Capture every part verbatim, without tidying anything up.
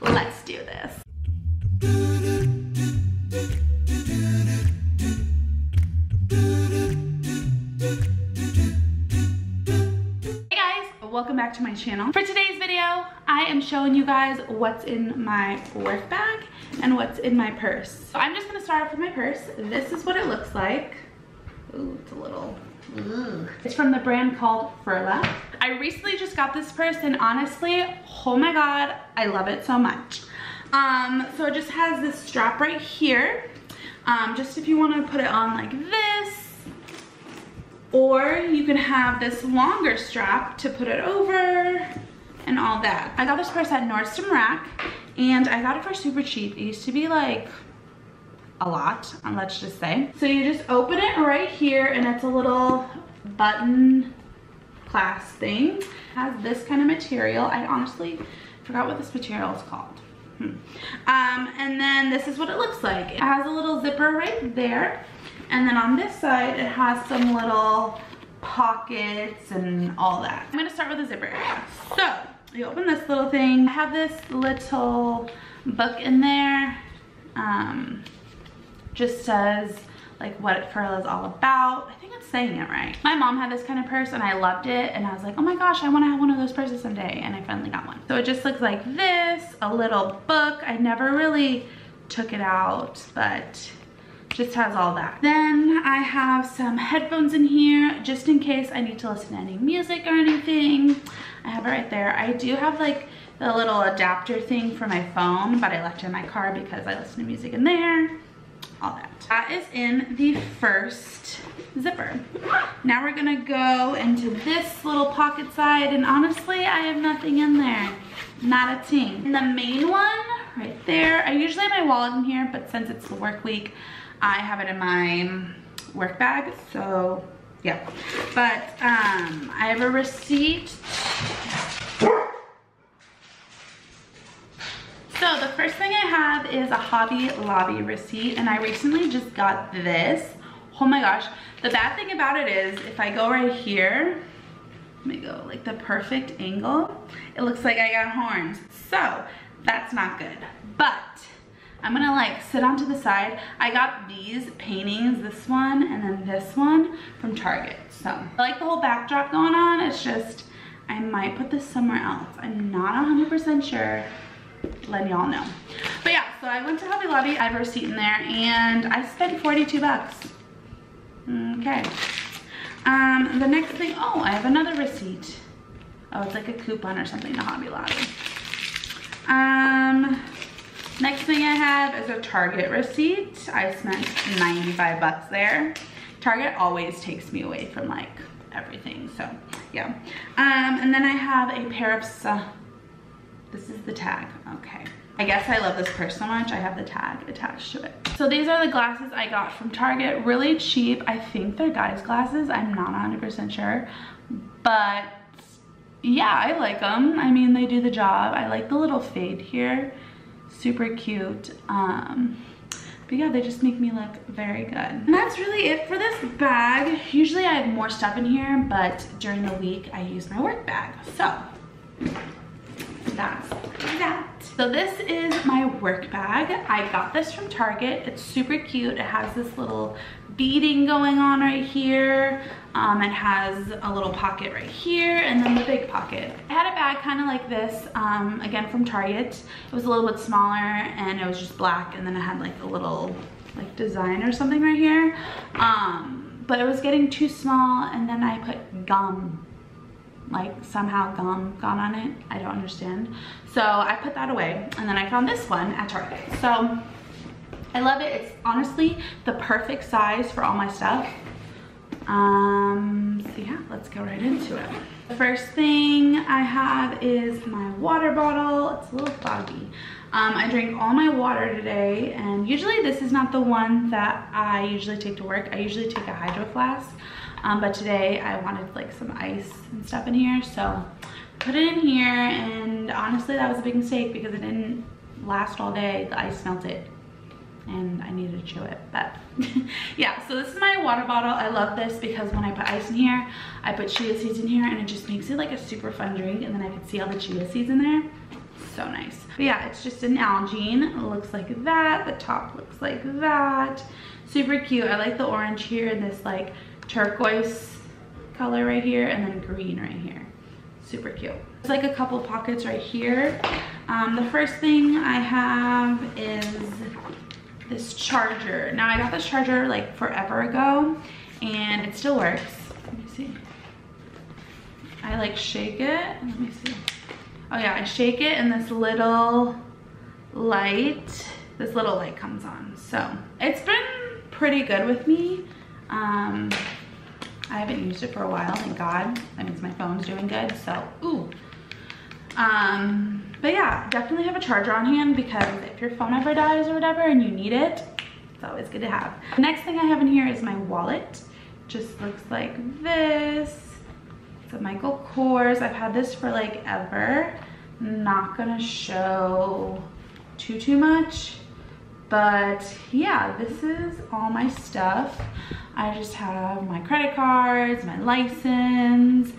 Let's do this. Hey guys, welcome back to my channel. For today's video, I am showing you guys what's in my work bag and what's in my purse. So I'm just gonna start off with my purse. This is what it looks like. Ooh, it's a little, ooh. It's from the brand called Furla. I recently just got this purse and honestly, oh my God, I love it so much. Um, so it just has this strap right here. Um, just if you wanna put it on like this, or you can have this longer strap to put it over and all that. I got this purse at Nordstrom Rack and I got it for super cheap. It used to be like, a lot, let's just say. So you just open it right here and it's a little button clasp thing. It has this kind of material. I honestly forgot what this material is called. Hmm. Um, and then this is what it looks like. It has a little zipper right there. And then on this side, it has some little pockets and all that. I'm gonna start with the zipper. So you open this little thing. I have this little book in there. Um, just says like what Furla is all about. I think it's saying it right. My mom had this kind of purse and I loved it and I was like, oh my gosh, I wanna have one of those purses someday, and I finally got one. So it just looks like this, a little book. I never really took it out, but just has all that. Then I have some headphones in here just in case I need to listen to any music or anything. I have it right there. I do have like the little adapter thing for my phone, but I left it in my car because I listen to music in there. All that. That is in the first zipper. Now we're gonna go into this little pocket side, and honestly, I have nothing in there. Not a ting. And the main one, right there, I usually have my wallet in here, but since it's the work week, I have it in my work bag, so yeah. But um, I have a receipt. So the first thing I have is a Hobby Lobby receipt, and I recently just got this. Oh my gosh. The bad thing about it is if I go right here, let me go like the perfect angle, it looks like I got horns. So that's not good, but I'm gonna like sit onto the side. I got these paintings, this one and then this one from Target. So I like the whole backdrop going on. It's just, I might put this somewhere else. I'm not one hundred percent sure. Let y'all know. But yeah, so I went to Hobby Lobby. I have a receipt in there and I spent forty-two bucks. Okay. Um, the next thing, oh, I have another receipt. Oh, it's like a coupon or something to Hobby Lobby. Um, next thing I have is a Target receipt. I spent ninety-five bucks there. Target always takes me away from like everything, so yeah. Um, and then I have a pair of uh, this is the tag, okay. I guess I love this purse so much, I have the tag attached to it. So these are the glasses I got from Target, really cheap. I think they're guys glasses, I'm not one hundred percent sure. But yeah, I like them. I mean, they do the job. I like the little fade here, super cute. Um, but yeah, they just make me look very good. And that's really it for this bag. Usually I have more stuff in here, but during the week I use my work bag, so. That's that. So this is my work bag. I got this from Target. It's super cute. It has this little beading going on right here. Um, it has a little pocket right here and then the big pocket. I had a bag kind of like this, um, again from Target. It was a little bit smaller and it was just black, and then it had like a little like design or something right here. Um, but it was getting too small, and then I put gum. Like somehow gum got on it. I don't understand. So I put that away, and then I found this one at Target. So I love it. It's honestly the perfect size for all my stuff. Um, so yeah, let's go right into it. The first thing I have is my water bottle. It's a little foggy. Um, I drink all my water today, and usually this is not the one that I usually take to work. I usually take a hydro flask. Um, but today I wanted like some ice and stuff in here, so put it in here, and honestly that was a big mistake because it didn't last all day. The ice melted and I needed to chew it, but yeah, so this is my water bottle. I love this because when I put ice in here, I put chia seeds in here, and it just makes it like a super fun drink, and then I could see all the chia seeds in there. so nice. But yeah, it's just an algene. It looks like that. The top looks like that. Super cute. I like the orange here and this like turquoise color right here, and then green right here. Super cute. It's like a couple pockets right here. Um, the first thing I have is this charger. Now I got this charger like forever ago and it still works. Let me see. I like shake it. Let me see. Oh yeah, I shake it and this little light, this little light comes on. So it's been pretty good with me. Um, I haven't used it for a while, thank God. That means my phone's doing good, so ooh. Um, but yeah, definitely have a charger on hand because if your phone ever dies or whatever and you need it, it's always good to have. The next thing I have in here is my wallet. Just looks like this. It's a Michael Kors. I've had this for like ever. Not gonna show too too much, but yeah, this is all my stuff. I just have my credit cards, my license,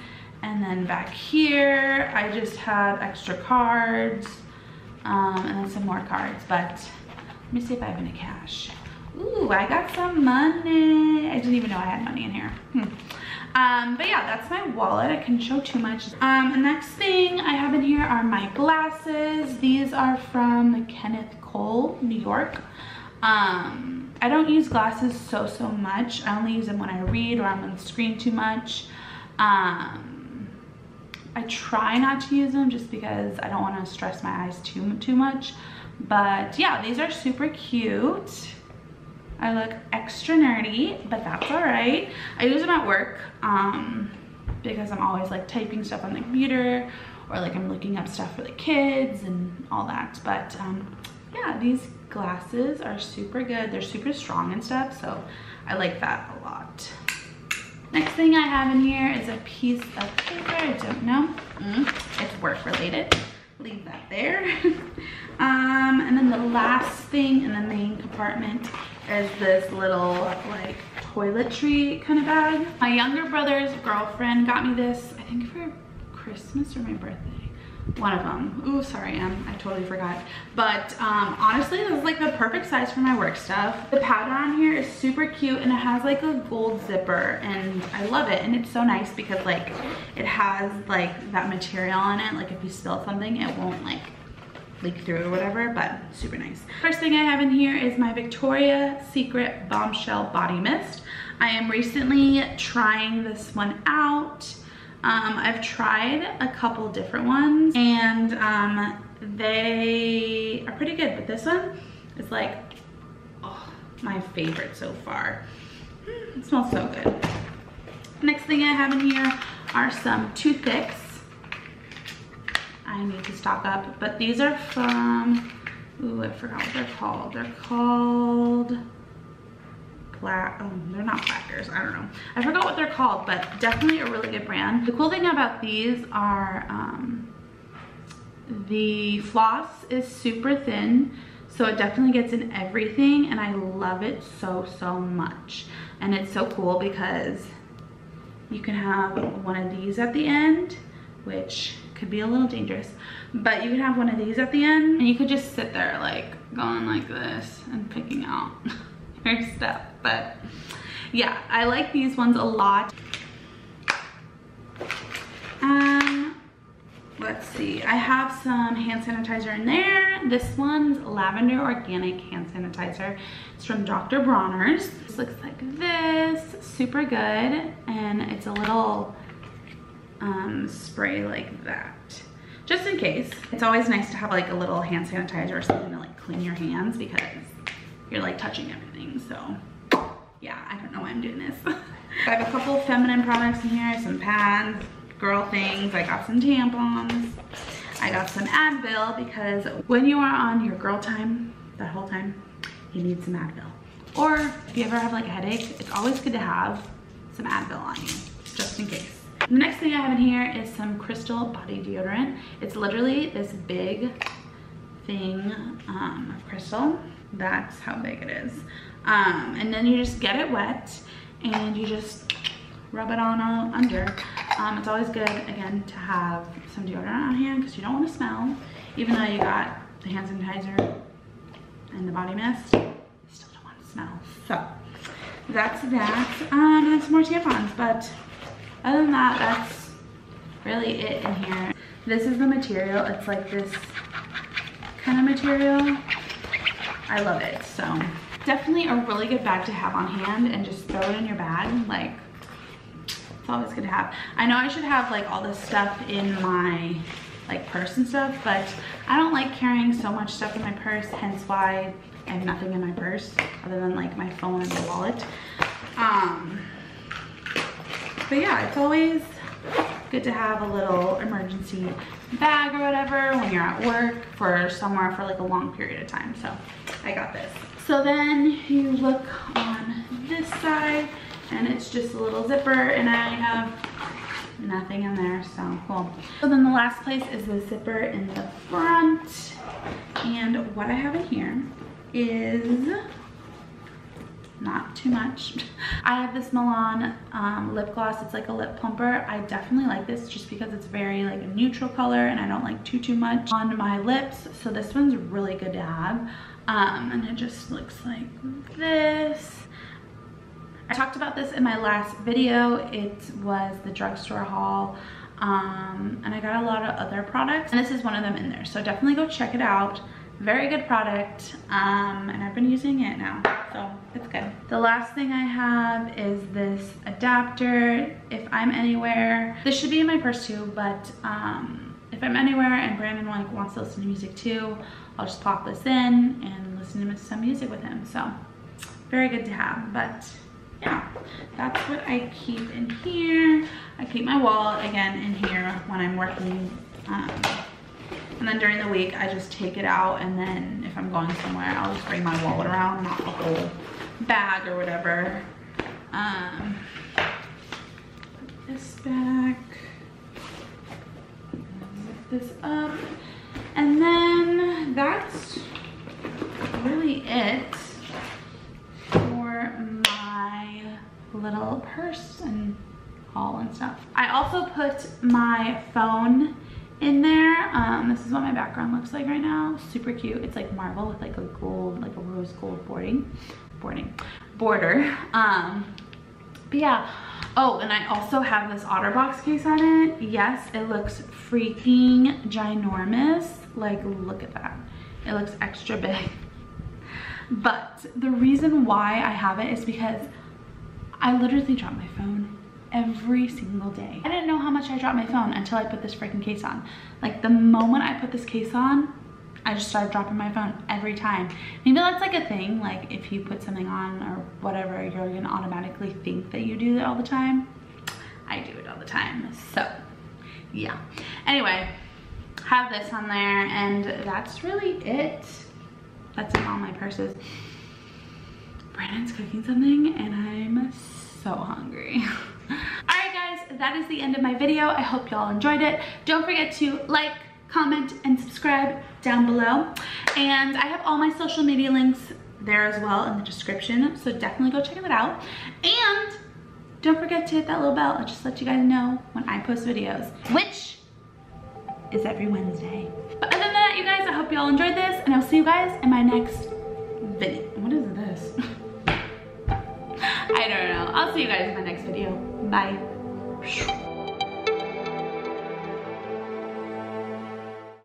and then back here I just have extra cards, um, and then some more cards. But let me see if I have any cash. Ooh, I got some money. I didn't even know I had money in here. Hmm. Um, but yeah, that's my wallet. I can show too much. Um, the next thing I have in here are my glasses. These are from Kenneth Cole, New York. Um, I don't use glasses so, so much. I only use them when I read or I'm on the screen too much. Um, I try not to use them just because I don't want to stress my eyes too, too much. But yeah, these are super cute. I look extra nerdy, but that's all right. I use them at work um, because I'm always like typing stuff on the computer or like I'm looking up stuff for the kids and all that. But um, yeah, these glasses are super good. They're super strong and stuff, so I like that a lot. Next thing I have in here is a piece of paper. I don't know. Mm-hmm. It's work related. Leave that there. um, and then the last thing in the main compartment is this little like toiletry kind of bag. My younger brother's girlfriend got me this, I think for Christmas or my birthday, one of them. Ooh, sorry, um, I totally forgot. But um, honestly, this is like the perfect size for my work stuff. The pattern on here is super cute and it has like a gold zipper and I love it. And it's so nice because like it has like that material on it. Like if you spill something, it won't like leak through or whatever, but super nice. First thing I have in here is my Victoria's Secret Bombshell Body Mist. I am recently trying this one out. Um, I've tried a couple different ones and um, they are pretty good, but this one is like, oh, my favorite so far. Mm, it smells so good. Next thing I have in here are some toothpicks. I need to stock up, but these are from, ooh, I forgot what they're called. They're called, Pla oh, they're not Plackers, I don't know. I forgot what they're called, but definitely a really good brand. The cool thing about these are um, the floss is super thin, so it definitely gets in everything, and I love it so, so much. And it's so cool because you can have one of these at the end, which could be a little dangerous, but you can have one of these at the end and you could just sit there like going like this and picking out your stuff. But yeah, I like these ones a lot. Um, let's see, I have some hand sanitizer in there. This one's lavender organic hand sanitizer. It's from Doctor Bronner's. This looks like this, super good, and it's a little um spray like that just in case. It's always nice to have like a little hand sanitizer or something to like clean your hands because you're like touching everything. So yeah, I don't know why I'm doing this. I have a couple feminine products in here, some pads, girl things. I got some tampons, I got some Advil because when you are on your girl time, that whole time you need some Advil, or if you ever have like a headache, it's always good to have some Advil on you just in case. The next thing I have in here is some Crystal body deodorant. It's literally this big thing um, of Crystal. That's how big it is. Um, and then you just get it wet and you just rub it on all under. Um, it's always good, again, to have some deodorant on hand because you don't want to smell. Even though you got the hand sanitizer and the body mist, you still don't want to smell. So that's that. Um, and then some more tampons. But other than that, that's really it in here. This is the material. It's like this kind of material. I love it. So definitely a really good bag to have on hand and just throw it in your bag. Like, it's always good to have. I know I should have like all this stuff in my like purse and stuff, but I don't like carrying so much stuff in my purse, hence why I have nothing in my purse other than like my phone and my wallet. Um, but yeah, it's always good to have a little emergency bag or whatever when you're at work for somewhere for like a long period of time. So I got this. So then you look on this side, and it's just a little zipper, and I have nothing in there, so cool. So then the last place is the zipper in the front, and what I have in here is not too much. I have this Milani um, lip gloss. It's like a lip plumper. I definitely like this just because it's very like a neutral color, and I don't like too too much on my lips, so this one's really good to have. Um, and it just looks like this. I talked about this in my last video. It was the drugstore haul, um, and I got a lot of other products, and this is one of them in there, so definitely go check it out. Very good product, um, and I've been using it now, so it's good. The last thing I have is this adapter. If I'm anywhere, this should be in my purse too, but um, if I'm anywhere and Brandon like wants to listen to music too, I'll just pop this in and listen to some music with him, so very good to have. But yeah, that's what I keep in here. I keep my wallet again in here when I'm working, um, and then during the week I just take it out, and then if I'm going somewhere I'll just bring my wallet around, not the whole bag or whatever. Um, put this back, zip this up, and then that's really it for little purse and haul and stuff. I also put my phone in there. Um, this is what my background looks like right now. Super cute. It's like marble with like a gold, like a rose gold boarding, boarding, border. Um, but yeah. Oh, and I also have this Otterbox case on it. Yes, it looks freaking ginormous. Like, look at that. It looks extra big. But the reason why I have it is because I literally drop my phone every single day. I didn't know how much I dropped my phone until I put this freaking case on. Like, the moment I put this case on, I just started dropping my phone every time. Maybe that's like a thing, like if you put something on or whatever, you're gonna automatically think that you do it all the time. I do it all the time, so yeah. Anyway, have this on there, and that's really it. That's in all my purses. Brandon's cooking something and I'm so hungry. Alright guys, that is the end of my video. I hope y'all enjoyed it. Don't forget to like, comment, and subscribe down below. And I have all my social media links there as well in the description, so definitely go check it out. And don't forget to hit that little bell. I'll just let you guys know when I post videos, which is every Wednesday. But other than that, you guys, I hope y'all enjoyed this, and I'll see you guys in my next video. What is this? I don't know. I'll see you guys in my next video. Bye.